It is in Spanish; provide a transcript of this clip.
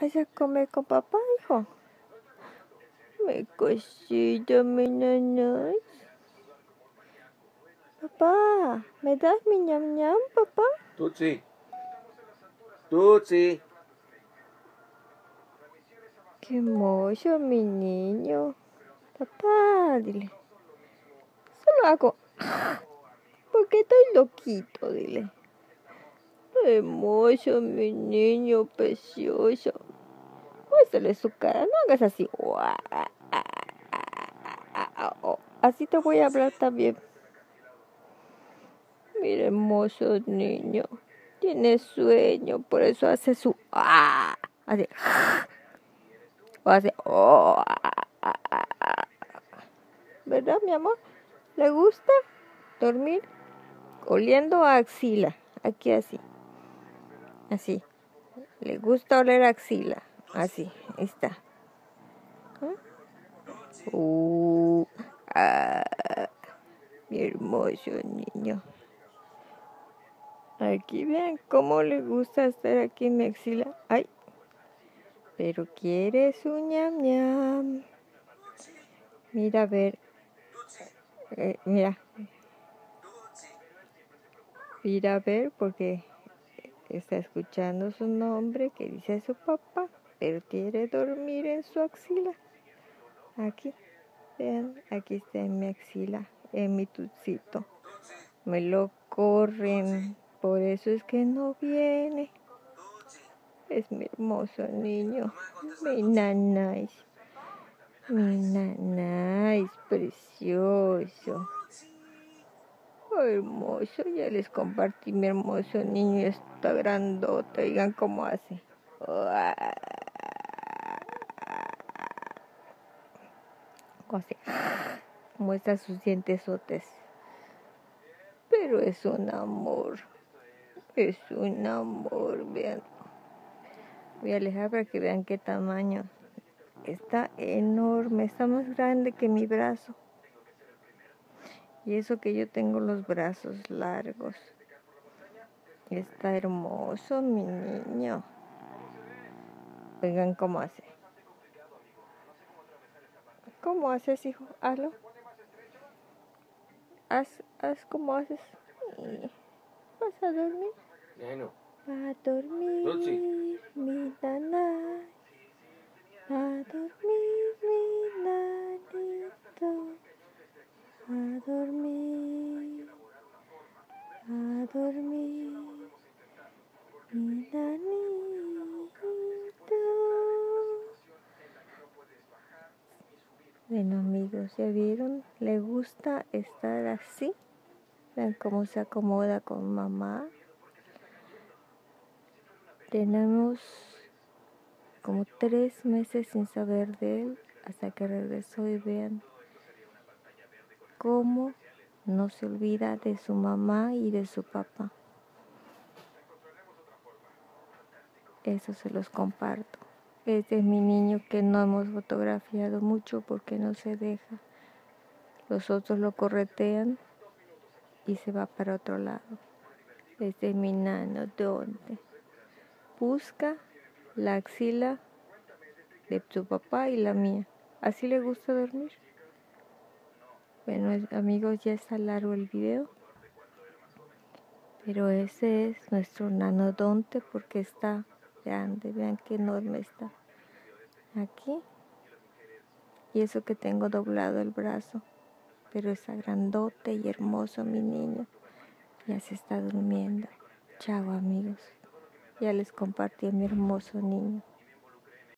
¿Vas a comer con papá, hijo? Mi cosita, mi nanás. Papá, ¿me das mi ñam ñam, papá? Tutsi. Tutsi. Qué mocho, mi niño. Papá, dile. Solo hago... porque estoy loquito, dile. Hermoso, mi niño precioso. Muéstrale su cara, no hagas así. Así te voy a hablar también. Mira, hermoso niño. Tiene sueño, por eso hace su... hace... o hace... ¿Verdad, mi amor? ¿Le gusta dormir oliendo a axila? Aquí así. Así. Le gusta oler axila. Así. Ahí está. Mi hermoso niño. Aquí vean cómo le gusta estar aquí en mi axila. Ay. Pero quiere su ñam ñam. Mira, a ver. Mira. Mira, a ver, porque está escuchando su nombre que dice su papá, pero quiere dormir en su axila. Aquí, vean, aquí está en mi axila, en mi tutcito. Me lo corren, por eso es que no viene. Es mi hermoso niño, mi nanais. Mi nanais, precioso. Hermoso, ya les compartí mi hermoso niño, está grandote, oigan cómo hace. Muestra sus dientesotes. Pero es un amor, es un amor, vean. Voy a alejar para que vean qué tamaño. Está enorme, está más grande que mi brazo. Y eso que yo tengo los brazos largos. Está hermoso, mi niño. Oigan cómo hace. ¿Cómo haces, hijo? Hazlo. Haz como haces. ¿Vas a dormir? No. Va a dormir, mi nana. Va a dormir, mi nanito. A dormir, mi nanito. Bueno, amigos, ¿ya vieron? Le gusta estar así. Vean cómo se acomoda con mamá. Tenemos como 3 meses sin saber de él, hasta que regresó y vean cómo no se olvida de su mamá y de su papá. Eso se los comparto. Este es mi niño que no hemos fotografiado mucho porque no se deja. Los otros lo corretean y se va para otro lado. Este es mi nano, donde busca la axila de su papá y la mía. Así le gusta dormir. Bueno, amigos, ya está largo el video, pero ese es nuestro nanodonte porque está grande, vean qué enorme está aquí, y eso que tengo doblado el brazo, pero está grandote y hermoso mi niño, ya se está durmiendo. Chao amigos, ya les compartí a mi hermoso niño.